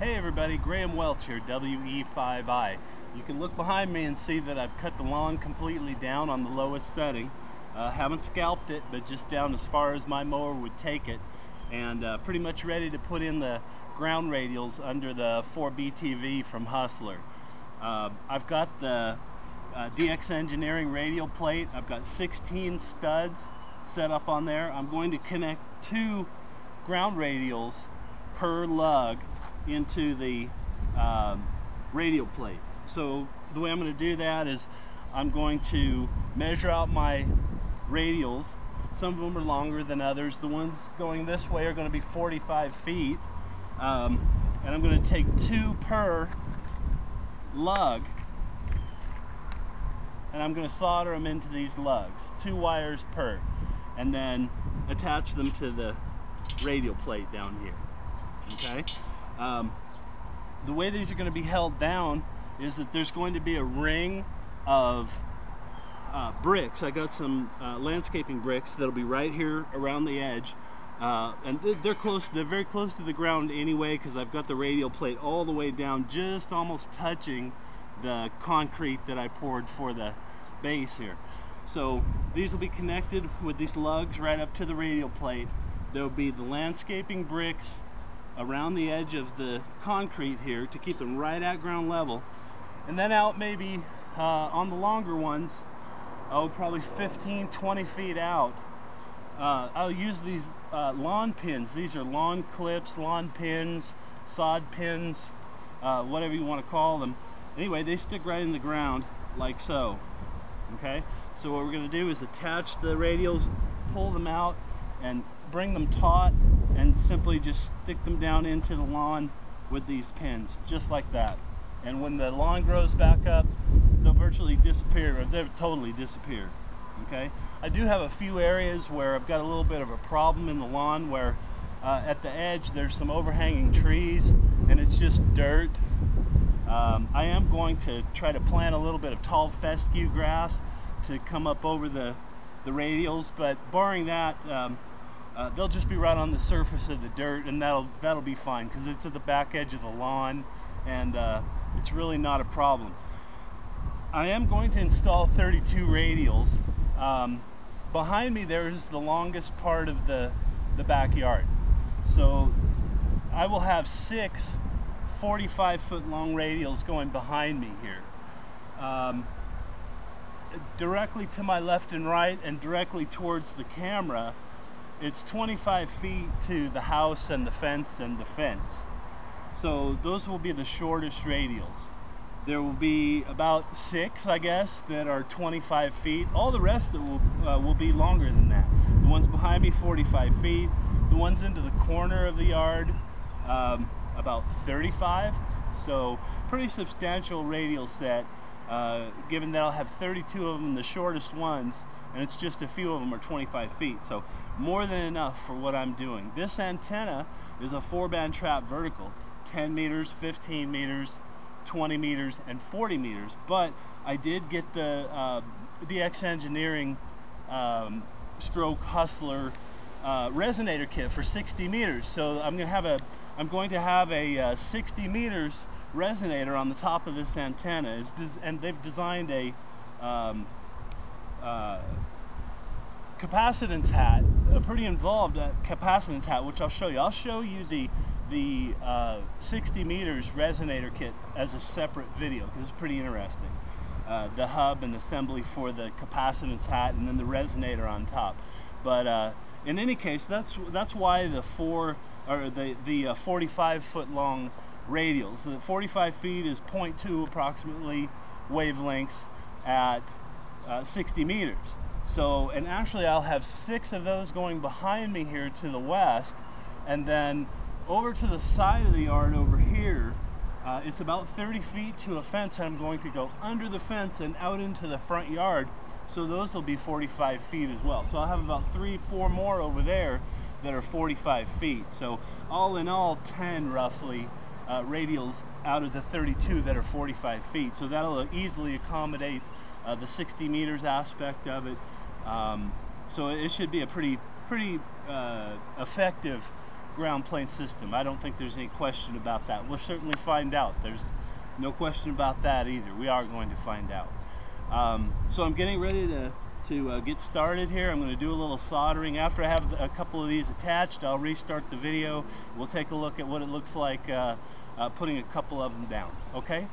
Hey everybody, Graham Welch here, WE5i. You can look behind me and see that I've cut the lawn completely down on the lowest setting. Haven't scalped it, but just down as far as my mower would take it, and pretty much ready to put in the ground radials under the 4BTV from Hustler. I've got the DX Engineering radial plate. I've got 16 studs set up on there. I'm going to connect 2 ground radials per lug into the radial plate. So the way I'm going to do that is I'm going to measure out my radials. Some of them are longer than others. The ones going this way are going to be 45 feet. And I'm going to take 2 per lug, and I'm going to solder them into these lugs, 2 wires per, and then attach them to the radial plate down here. Okay? The way these are going to be held down is that there's going to be a ring of bricks. I got some landscaping bricks that'll be right here around the edge, and they're very close to the ground anyway, because I've got the radial plate all the way down, just almost touching the concrete that I poured for the base here. So these will be connected with these lugs right up to the radial plate. There'll be the landscaping bricks around the edge of the concrete here to keep them right at ground level, and then out maybe on the longer ones, probably 15-20 feet out, I'll use these lawn pins. These are lawn clips, lawn pins, sod pins, whatever you want to call them. Anyway, they stick right in the ground like so. Okay, so what we're going to do is attach the radials, pull them out and bring them taut, and simply just stick them down into the lawn with these pins, just like that. And when the lawn grows back up, they'll virtually disappear, or they'll totally disappear. Okay? I do have a few areas where I've got a little bit of a problem in the lawn, where at the edge there's some overhanging trees and it's just dirt. I am going to try to plant a little bit of tall fescue grass to come up over the radials, but barring that, they'll just be right on the surface of the dirt, and that'll be fine, because it's at the back edge of the lawn, and it's really not a problem. I am going to install 32 radials. Behind me there is the longest part of the backyard, so I will have 6 45-foot long radials going behind me here, directly to my left and right, and directly towards the camera. It's 25 feet to the house and the fence so those will be the shortest radials. There will be about 6, I guess, that are 25 feet. All the rest that will be longer than that. The ones behind me, 45 feet. The ones into the corner of the yard, about 35. So pretty substantial radial set, given that I'll have 32 of them, the shortest ones, and it's just a few of them are 25 feet. So more than enough for what I'm doing. This antenna is a 4-band trap vertical, 10 meters, 15 meters, 20 meters, and 40 meters. But I did get the DX Engineering stroke Hustler resonator kit for 60 meters. So I'm going to have a 60 meters resonator on the top of this antenna, and they've designed a capacitance hat, a pretty involved capacitance hat, which I'll show you. I'll show you the 60 meters resonator kit as a separate video, because it's pretty interesting. The hub and assembly for the capacitance hat, and then the resonator on top. But in any case, that's why the 45-foot long radials. So the 45 feet is 0.2 approximately wavelengths at 60 meters. So, and actually I'll have 6 of those going behind me here to the west, and then over to the side of the yard over here, it's about 30 feet to a fence. I'm going to go under the fence and out into the front yard, so those will be 45 feet as well. So I'll have about 3-4 more over there that are 45 feet. So all in all, 10 roughly radials out of the 32 that are 45 feet. So that'll easily accommodate the 60 meters aspect of it. So it should be a pretty effective ground plane system. I don't think there's any question about that. We'll certainly find out. There's no question about that either. We are going to find out. So I'm getting ready to get started here. I'm going to do a little soldering. After I have a couple of these attached, I'll restart the video. We'll take a look at what it looks like putting a couple of them down. Okay?